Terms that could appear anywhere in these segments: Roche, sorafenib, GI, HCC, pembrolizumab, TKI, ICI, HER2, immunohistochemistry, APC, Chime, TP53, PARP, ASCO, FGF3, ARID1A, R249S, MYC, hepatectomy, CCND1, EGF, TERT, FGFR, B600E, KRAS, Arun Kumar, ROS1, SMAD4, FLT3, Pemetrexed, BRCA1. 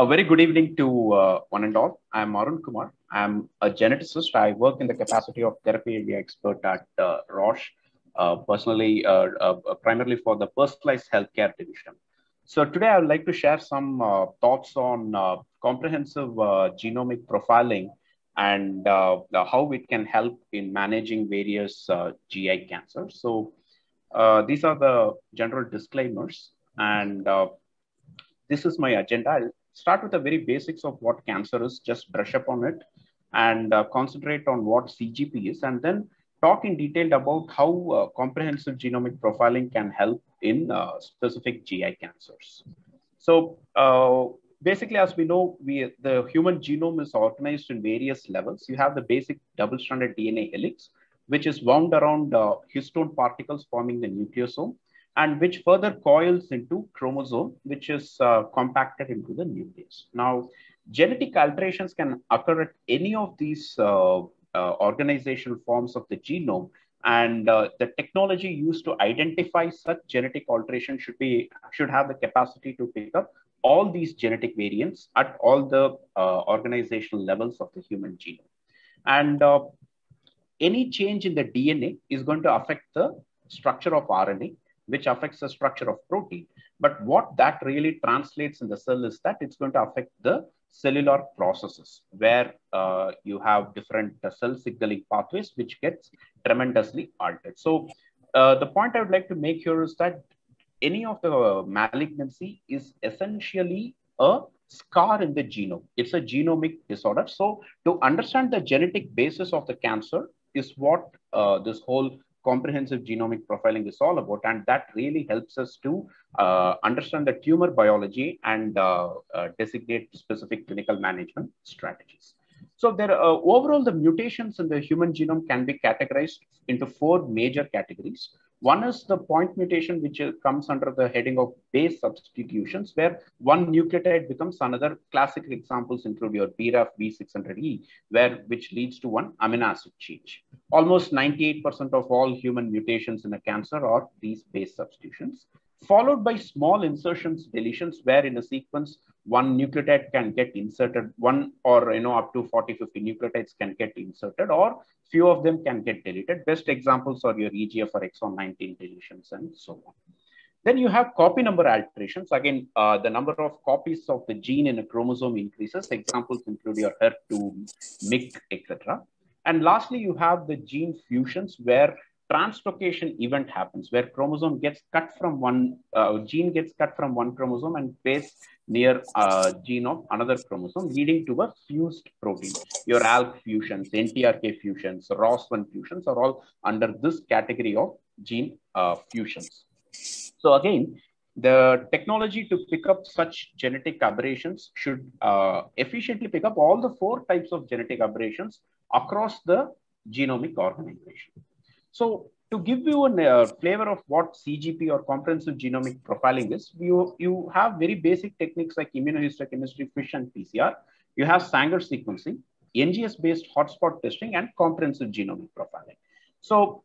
A very good evening to one and all. I'm Arun Kumar. I'm a geneticist. I work in the capacity of therapy area expert at Roche, personally, primarily for the personalized healthcare division. So today I would like to share some thoughts on comprehensive genomic profiling and how it can help in managing various GI cancers. So these are the general disclaimers, and this is my agenda. I'll start with the very basics of what cancer is, just brush up on it, and concentrate on what CGP is, and then talk in detail about how comprehensive genomic profiling can help in specific GI cancers. So basically, as we know, the human genome is organized in various levels. You have the basic double-stranded DNA helix, which is wound around histone particles forming the nucleosome, and which further coils into chromosome, which is compacted into the nucleus. Now, genetic alterations can occur at any of these organizational forms of the genome, and the technology used to identify such genetic alteration should have the capacity to pick up all these genetic variants at all the organizational levels of the human genome. And any change in the DNA is going to affect the structure of RNA, which affects the structure of protein. But what that really translates in the cell is that it's going to affect the cellular processes, where you have different cell signaling pathways, which gets tremendously altered. So the point I would like to make here is that any of the malignancy is essentially a scar in the genome. It's a genomic disorder. So to understand the genetic basis of the cancer is what this whole comprehensive genomic profiling is all about, and that really helps us to understand the tumor biology and designate specific clinical management strategies. So there, overall, the mutations in the human genome can be categorized into four major categories. One is the point mutation, which comes under the heading of base substitutions, where one nucleotide becomes another. Classic examples include your BRAF, B600E, which leads to one amino acid change. Almost 98% of all human mutations in a cancer are these base substitutions, followed by small insertions, deletions, where in a sequence, one nucleotide can get inserted, one or up to 40, 50 nucleotides can get inserted, or few of them can get deleted. Best examples are your EGF or exon 19 deletions and so on. Then you have copy number alterations. Again, the number of copies of the gene in a chromosome increases. Examples include your HER2, MYC, etc. And lastly, you have the gene fusions, where translocation event happens, where chromosome gets cut from one, gene gets cut from one chromosome and placed near gene of another chromosome, leading to a fused protein. Your ALK fusions, NTRK fusions, ROS1 fusions are all under this category of gene fusions. So again, the technology to pick up such genetic aberrations should efficiently pick up all the four types of genetic aberrations across the genomic organization. So to give you a flavor of what CGP or comprehensive genomic profiling is, you have very basic techniques like immunohistochemistry, FISH and PCR. You have Sanger sequencing, NGS-based hotspot testing, and comprehensive genomic profiling. So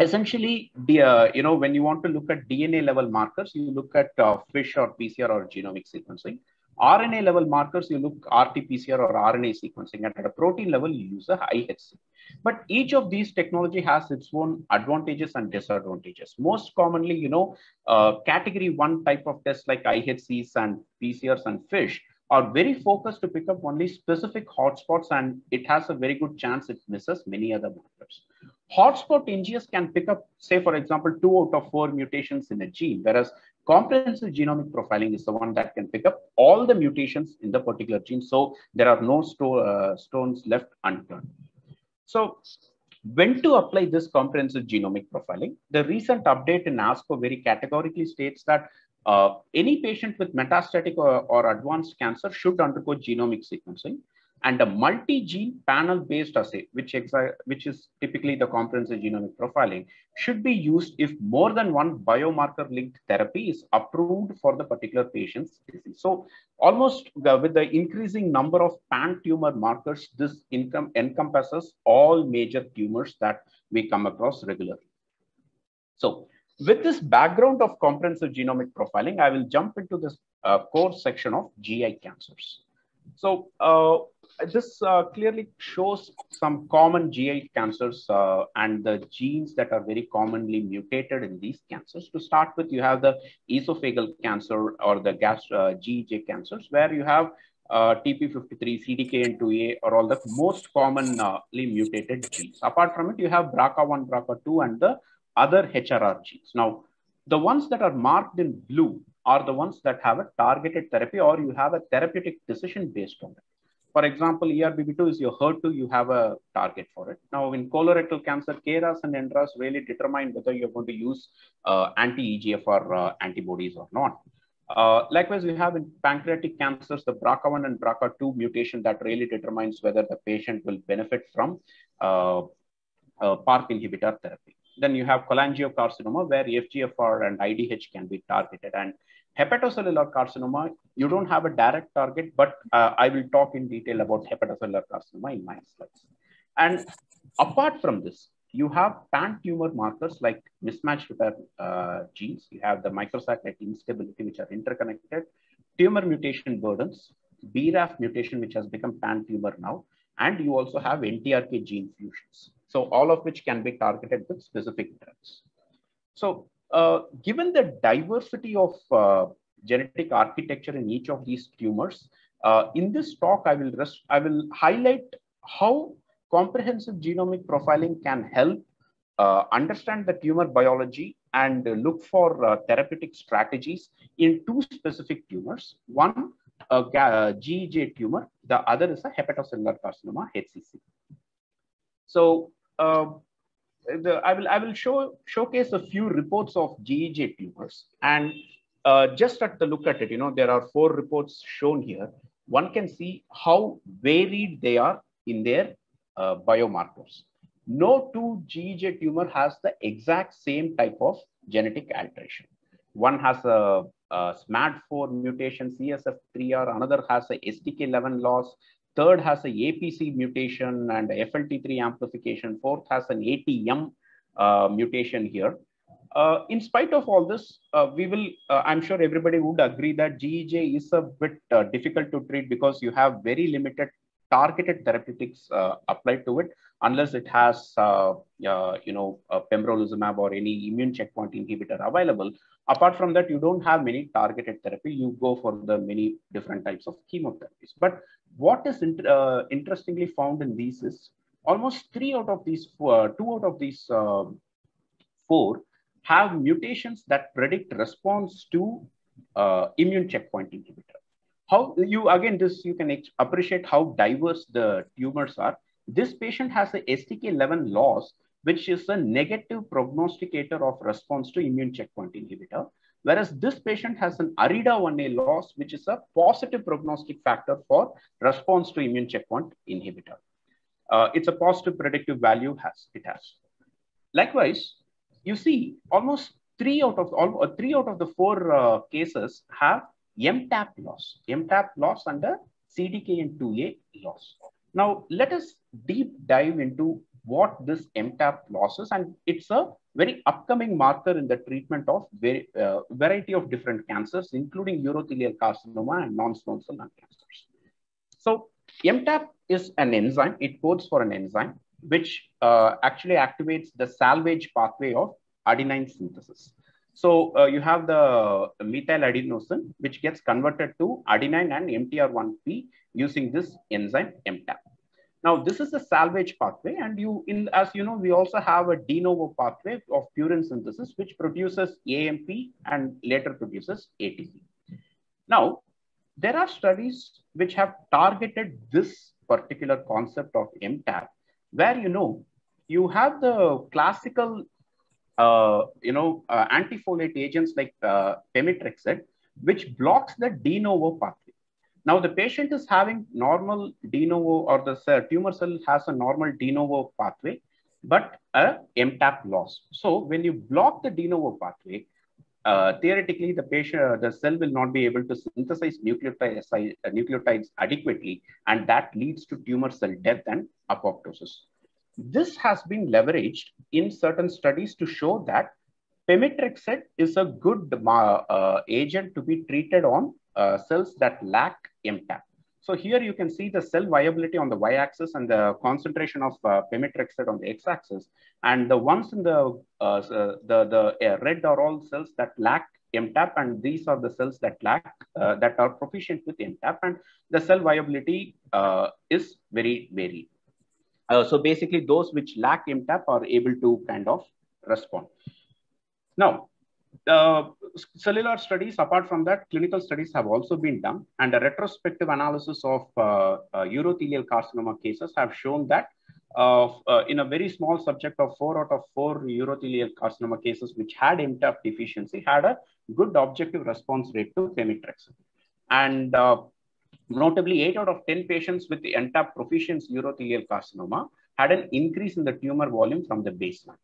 essentially, when you want to look at DNA-level markers, you look at FISH or PCR or genomic sequencing. RNA level markers, you look RT-PCR or RNA sequencing, and at a protein level, you use a IHC. But each of these technology has its own advantages and disadvantages. Most commonly, category one type of tests like IHCs and PCRs and FISH are very focused to pick up only specific hotspots, and it has a very good chance it misses many other markers. Hotspot NGS can pick up, say, for example, 2 out of 4 mutations in a gene, whereas comprehensive genomic profiling is the one that can pick up all the mutations in the particular gene. So there are no stones left unturned. So when to apply this comprehensive genomic profiling? The recent update in ASCO very categorically states that any patient with metastatic or advanced cancer should undergo genomic sequencing, and a multi-gene panel-based assay, which is typically the comprehensive genomic profiling, should be used if more than one biomarker-linked therapy is approved for the particular patient's disease. So almost with the increasing number of pan-tumor markers, this encompasses all major tumors that we come across regularly. So With this background of comprehensive genomic profiling, I will jump into this core section of GI cancers. So this clearly shows some common GI cancers and the genes that are very commonly mutated in these cancers. To start with, you have the esophageal cancer or the GEJ cancers, where you have TP53, CDKN2A are all the most commonly mutated genes. Apart from it, you have BRCA1, BRCA2, and the other HRR genes. Now, the ones that are marked in blue are the ones that have a targeted therapy or you have a therapeutic decision based on it. For example, ERBB2 is your HER2, you have a target for it. Now, in colorectal cancer, KRAS and NRAS really determine whether you're going to use anti-EGFR antibodies or not. Likewise, we have in pancreatic cancers, the BRCA1 and BRCA2 mutation that really determines whether the patient will benefit from PARP inhibitor therapy. Then you have cholangiocarcinoma, where FGFR and IDH can be targeted. And hepatocellular carcinoma, you don't have a direct target, but I will talk in detail about hepatocellular carcinoma in my slides. And apart from this, you have pan-tumor markers like mismatch repair genes. You have the microsatellite instability, which are interconnected, tumor mutation burdens, BRAF mutation, which has become pan-tumor now, and you also have NTRK gene fusions. So all of which can be targeted with specific drugs. So given the diversity of genetic architecture in each of these tumors, in this talk, I will highlight how comprehensive genomic profiling can help understand the tumor biology and look for therapeutic strategies in two specific tumors. One, a GEJ tumor, the other is a hepatocellular carcinoma, HCC. So, I will showcase a few reports of GEJ tumors, and just at the look at it, you know, there are 4 reports shown here. One can see how varied they are in their biomarkers. No two GEJ tumor has the exact same type of genetic alteration. One has a SMAD4 mutation, CSF3R, another has a STK11 loss, third has a APC mutation and FLT3 amplification, fourth has an ATM mutation here. In spite of all this, I'm sure everybody would agree that GEJ is a bit difficult to treat because you have very limited targeted therapeutics applied to it, unless it has, pembrolizumab or any immune checkpoint inhibitor available. Apart from that, you don't have many targeted therapy. You go for the many different types of chemotherapies. But what is interestingly found in these is almost 2 out of these 4 have mutations that predict response to immune checkpoint inhibitor. How you, again, this you can appreciate how diverse the tumors are. This patient has a STK11 loss, which is a negative prognosticator of response to immune checkpoint inhibitor. Whereas this patient has an ARID1A loss, which is a positive prognostic factor for response to immune checkpoint inhibitor. It's a positive predictive value it has. Likewise, you see almost 3 out of the 4 cases have MTAP loss and a CDKN2A loss. Now, let us deep dive into what this MTAP loss is, and it's a very upcoming marker in the treatment of variety of different cancers, including urothelial carcinoma and non-small cell lung cancers. So, MTAP is an enzyme. It codes for an enzyme, which actually activates the salvage pathway of adenine synthesis. So, you have the methyl adenosine, which gets converted to adenine and MTR1P using this enzyme MTAP. Now, this is the salvage pathway, and as you know, we also have a de novo pathway of purine synthesis, which produces AMP and later produces ATP. Now, there are studies which have targeted this particular concept of MTAP, where you know you have the classical antifolate agents like Pemetrexed, which blocks the de novo pathway. Now, the patient is having normal de novo, or the tumor cell has a normal de novo pathway, but a MTAP loss. So, when you block the de novo pathway, theoretically, the cell will not be able to synthesize nucleotides adequately, and that leads to tumor cell death and apoptosis. This has been leveraged in certain studies to show that Pemetrexed is a good agent to be treated on cells that lack MTAP. So here you can see the cell viability on the y-axis and the concentration of pemetrexed on the x-axis. And the ones in the red are all cells that lack MTAP, and these are the cells that lack that are proficient with MTAP, and the cell viability is very varied. So basically, those which lack MTAP are able to kind of respond. Now, cellular studies, apart from that, clinical studies have also been done, and a retrospective analysis of urothelial carcinoma cases have shown that in a very small subject of 4 out of 4 urothelial carcinoma cases which had MTAP deficiency had a good objective response rate to pemetrexed. And notably, 8 out of 10 patients with the MTAP proficient urothelial carcinoma had an increase in the tumor volume from the baseline.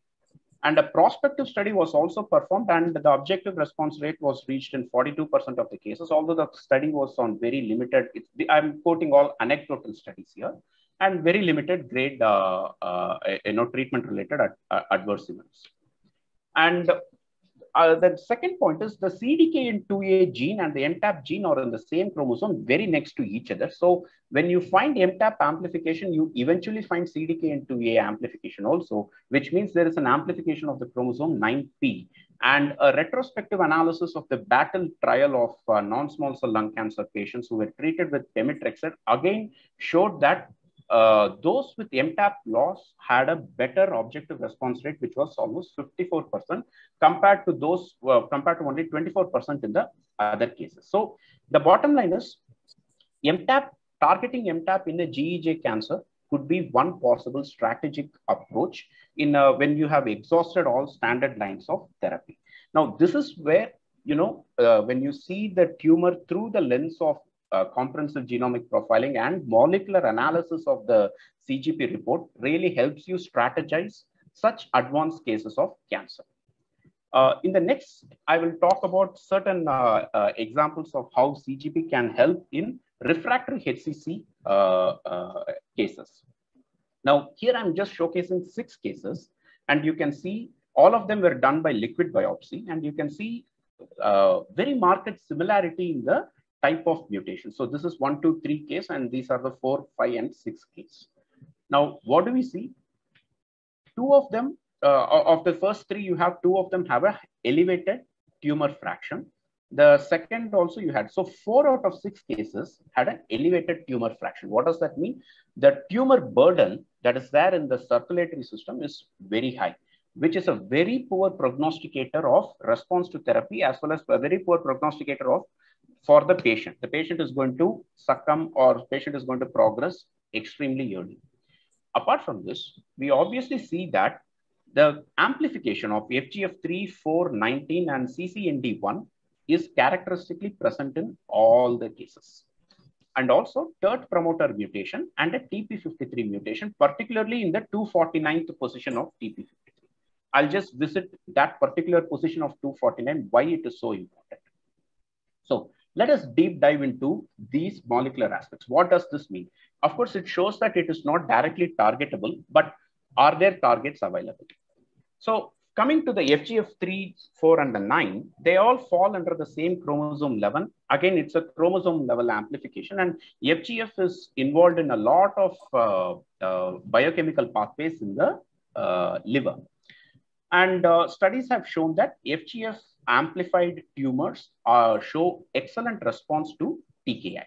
And a prospective study was also performed, and the objective response rate was reached in 42% of the cases, although the study was on very limited, I'm quoting all anecdotal studies here, and very limited grade treatment-related adverse events. And the second point is the CDKN2A gene and the MTAP gene are in the same chromosome very next to each other. So when you find MTAP amplification, you eventually find CDKN2A amplification also, which means there is an amplification of the chromosome 9p. And a retrospective analysis of the battle trial of non-small cell lung cancer patients who were treated with pemetrexed again showed that those with MTAP loss had a better objective response rate, which was almost 54%, compared to those only 24% in the other cases. So the bottom line is, targeting MTAP in the GEJ cancer could be one possible strategic approach in when you have exhausted all standard lines of therapy. Now this is where, you know, when you see the tumor through the lens of comprehensive genomic profiling and molecular analysis of the CGP report really helps you strategize such advanced cases of cancer. In the next, I will talk about certain examples of how CGP can help in refractory HCC cases. Now, here I'm just showcasing 6 cases, and you can see all of them were done by liquid biopsy, and you can see very marked similarity in the type of mutation. So this is 1, 2, 3 case, and these are the 4, 5, and 6 case. Now, what do we see? 2 of them, of the first 3, you have 2 of them have a elevated tumor fraction. The second also you had, so 4 out of 6 cases had an elevated tumor fraction. What does that mean? The tumor burden that is there in the circulatory system is very high, which is a very poor prognosticator of response to therapy, as well as a very poor prognosticator of for the patient. The patient is going to succumb, or patient is going to progress extremely early. Apart from this, we obviously see that the amplification of FGF3, 4, 19, and CCND1 is characteristically present in all the cases. And also TERT promoter mutation and a TP53 mutation, particularly in the 249th position of TP53. I'll just visit that particular position of 249, why it is so important. So let us deep dive into these molecular aspects. What does this mean? Of course, it shows that it is not directly targetable, but are there targets available? So coming to the FGF3, 4, and the 9, they all fall under the same chromosome 11. Again, it's a chromosome level amplification, and FGF is involved in a lot of biochemical pathways in the liver. And studies have shown that FGF amplified tumors show excellent response to TKI,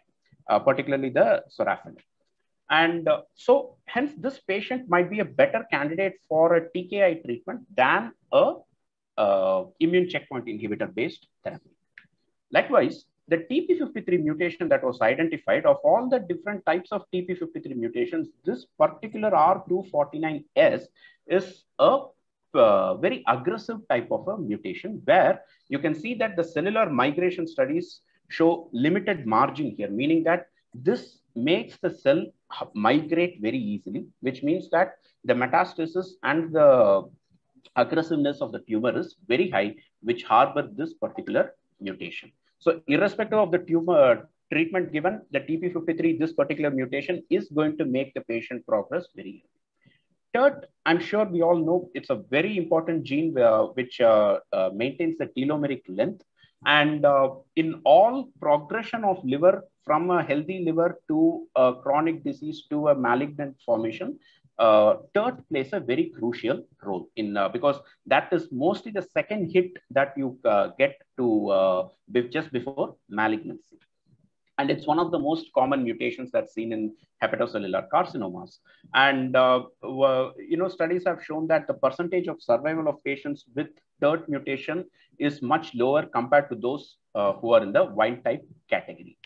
particularly the sorafenib. And so hence this patient might be a better candidate for a TKI treatment than a immune checkpoint inhibitor based therapy. Likewise, the TP53 mutation that was identified, of all the different types of TP53 mutations, this particular R249S is a very aggressive type of a mutation, where you can see that the cellular migration studies show limited margin here, meaning that this makes the cell migrate very easily, which means that the metastasis and the aggressiveness of the tumor is very high, which harbor this particular mutation. So irrespective of the tumor treatment given, the TP53, this particular mutation is going to make the patient progress very easily. TERT, I'm sure we all know, it's a very important gene which maintains the telomeric length. And in all progression of liver, from a healthy liver to a chronic disease to a malignant formation, TERT plays a very crucial role in because that is mostly the second hit that you get to just before malignancy. And it's one of the most common mutations that's seen in hepatocellular carcinomas. And you know, studies have shown that the percentage of survival of patients with TERT mutation is much lower compared to those who are in the wild type category.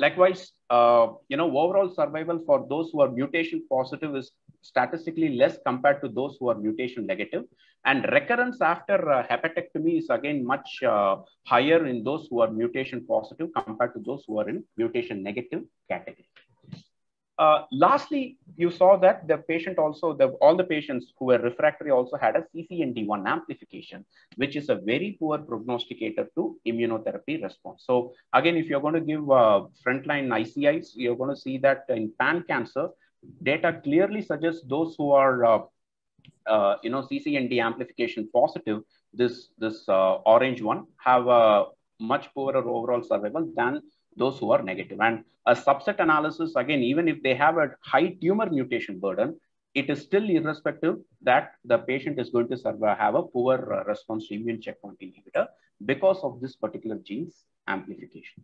Likewise, you know, overall survival for those who are mutation positive is statistically less compared to those who are mutation negative. And recurrence after hepatectomy is again much higher in those who are mutation positive compared to those who are in mutation negative category. Lastly, you saw that the patient also, all the patients who were refractory also had a CCND1 amplification, which is a very poor prognosticator to immunotherapy response. So again, if you're going to give frontline ICIs, you're going to see that in pan cancer, data clearly suggests those who are, you know, CCND amplification positive, this orange one, have a much poorer overall survival than those who are negative. And a subset analysis, again, even if they have a high tumor mutation burden, it is still irrespective that the patient is going to have a poor response to immune checkpoint inhibitor because of this particular gene's amplification.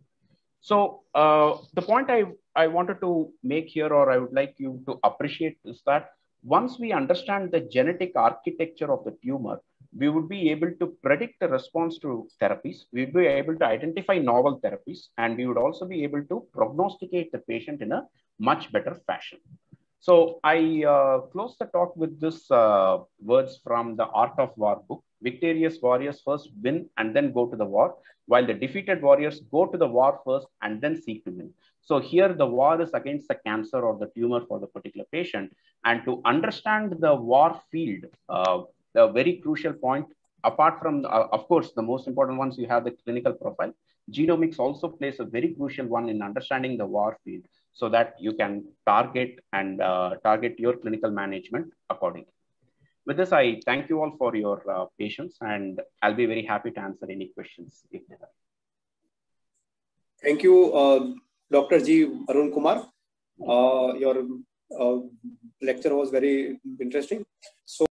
So the point I wanted to make here, or I would like you to appreciate, is that once we understand the genetic architecture of the tumor, we would be able to predict the response to therapies. We would be able to identify novel therapies, and we would also be able to prognosticate the patient in a much better fashion. So I close the talk with this words from the Art of War book. Victorious warriors first win and then go to the war, while the defeated warriors go to the war first and then seek to win. So here the war is against the cancer or the tumor for the particular patient. And to understand the war field, the very crucial point, apart from, of course, the most important ones, you have the clinical profile. Genomics also plays a very crucial one in understanding the war field so that you can target and target your clinical management accordingly. With this, I thank you all for your patience, and I'll be very happy to answer any questions if there are. Thank you, Dr. G. Arun Kumar. Your lecture was very interesting. So